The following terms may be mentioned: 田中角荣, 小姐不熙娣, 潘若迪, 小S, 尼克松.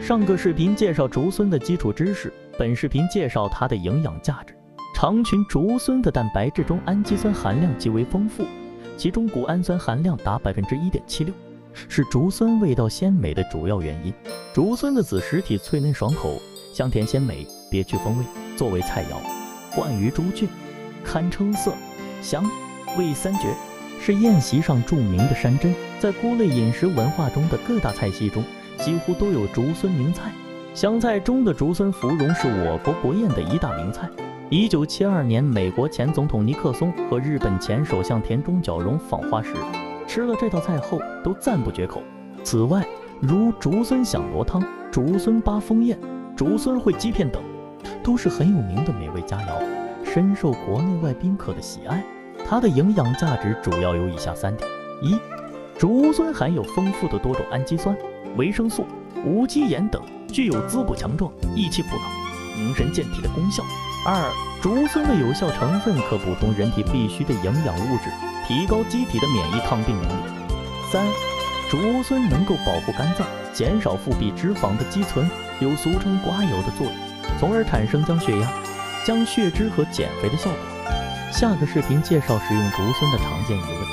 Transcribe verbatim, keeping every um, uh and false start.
上个视频介绍竹荪的基础知识，本视频介绍它的营养价值。长裙竹荪的蛋白质中氨基酸含量极为丰富，其中谷氨酸含量达 百分之一点七六， 是竹荪味道鲜美的主要原因。竹荪的子实体脆嫩爽口，香甜鲜美，别具风味。作为菜肴，灌鱼猪菌，堪称色香味三绝，是宴席上著名的山珍。在菇类饮食文化中的各大菜系中， 几乎都有竹荪名菜，湘菜中的竹荪芙蓉是我国国宴的一大名菜。一九七二年，美国前总统尼克松和日本前首相田中角荣访华时，吃了这道菜后都赞不绝口。此外，如竹荪响螺汤、竹荪八风宴、竹荪烩鸡片等，都是很有名的美味佳肴，深受国内外宾客的喜爱。它的营养价值主要有以下三点：一、竹荪含有丰富的多种氨基酸、 维生素、无机盐等，具有滋补强壮、益气补脑、凝神健体的功效。二、竹荪的有效成分可补充人体必需的营养物质，提高机体的免疫抗病能力。三、竹荪能够保护肝脏，减少腹壁脂肪的积存，有俗称“刮油”的作用，从而产生降血压、降血脂和减肥的效果。下个视频介绍食用竹荪的常见疑问。